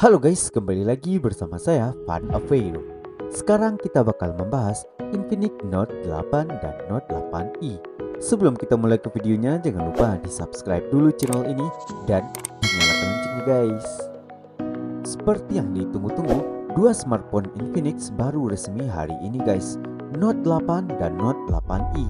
Halo guys, kembali lagi bersama saya Van Aveiro. Sekarang kita bakal membahas Infinix Note 8 dan Note 8i. Sebelum kita mulai ke videonya, jangan lupa di-subscribe dulu channel ini dan dinyalakan loncengnya guys. Seperti yang ditunggu-tunggu, dua smartphone Infinix baru resmi hari ini guys, Note 8 dan Note 8i.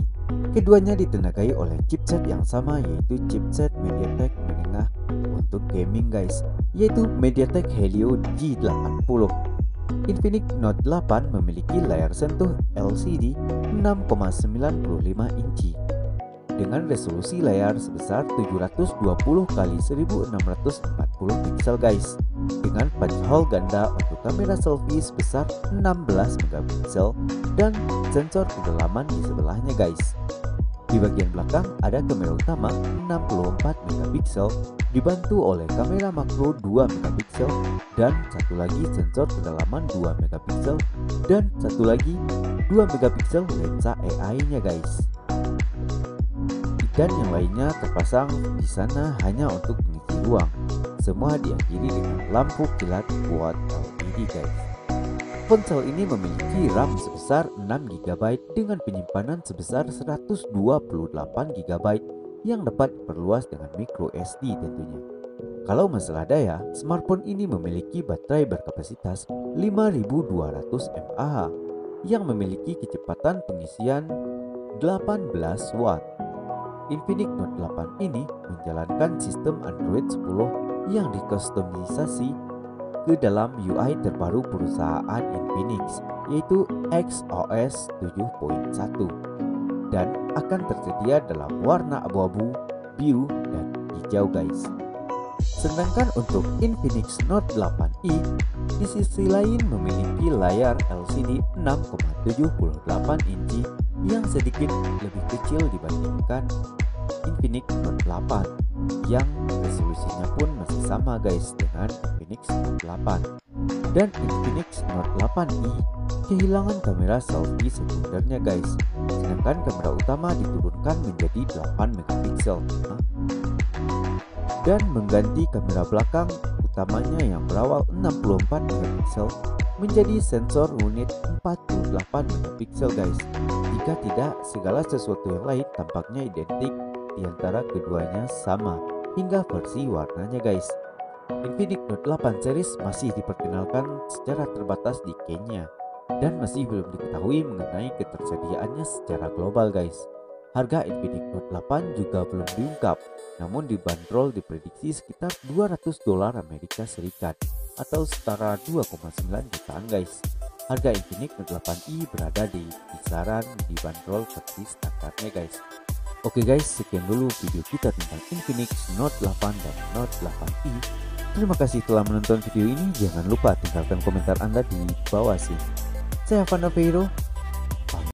Keduanya ditenagai oleh chipset yang sama, yaitu chipset MediaTek menengah untuk gaming guys, yaitu MediaTek Helio G80. Infinix Note 8 memiliki layar sentuh LCD 6,95 inci dengan resolusi layar sebesar 720x1640 pixel guys, dengan punch hole ganda untuk kamera selfie sebesar 16 MP dan sensor kedalaman di sebelahnya guys. Di bagian belakang ada kamera utama 64 MP dibantu oleh kamera makro 2 MP dan satu lagi sensor kedalaman 2 MP dan satu lagi 2 MP lensa AI-nya guys. Dan yang lainnya terpasang di sana hanya untuk mengisi ruang. Semua diakhiri dengan lampu kilat quad LED guys. Ponsel ini memiliki RAM sebesar 6 GB dengan penyimpanan sebesar 128 GB yang dapat diperluas dengan micro SD tentunya. Kalau masalah daya, smartphone ini memiliki baterai berkapasitas 5200 mAh yang memiliki kecepatan pengisian 18 Watt. Infinix Note 8 ini menjalankan sistem Android 10 yang dikustomisasi ke dalam UI terbaru perusahaan Infinix, yaitu XOS 7.1, dan akan tersedia dalam warna abu-abu, biru, dan hijau guys. Sedangkan untuk Infinix Note 8i di sisi lain memiliki layar LCD 6,78 inci yang sedikit lebih kecil dibandingkan Infinix Note 8 yang resolusinya pun masih sama guys dengan Infinix Note 8, dan Infinix Note 8i kehilangan kamera selfie sekundernya guys, sedangkan kamera utama diturunkan menjadi 8 MP dan mengganti kamera belakang utamanya yang berawal 64 MP menjadi sensor unit 48 MP guys. Jika tidak, segala sesuatu yang lain tampaknya identik di antara keduanya sama hingga versi warnanya guys. Infinix Note 8 series masih diperkenalkan secara terbatas di Kenya dan masih belum diketahui mengenai ketersediaannya secara global guys. Harga Infinix Note 8 juga belum diungkap, namun dibanderol diprediksi sekitar $200 Amerika Serikat atau setara 2,9 jutaan guys. Harga Infinix Note 8i berada di kisaran dibanderol versi standarnya guys. Oke guys, sekian dulu video kita tentang Infinix Note 8 dan Note 8i. Terima kasih telah menonton video ini, jangan lupa tinggalkan komentar Anda di bawah sini. Saya Van Aveiro.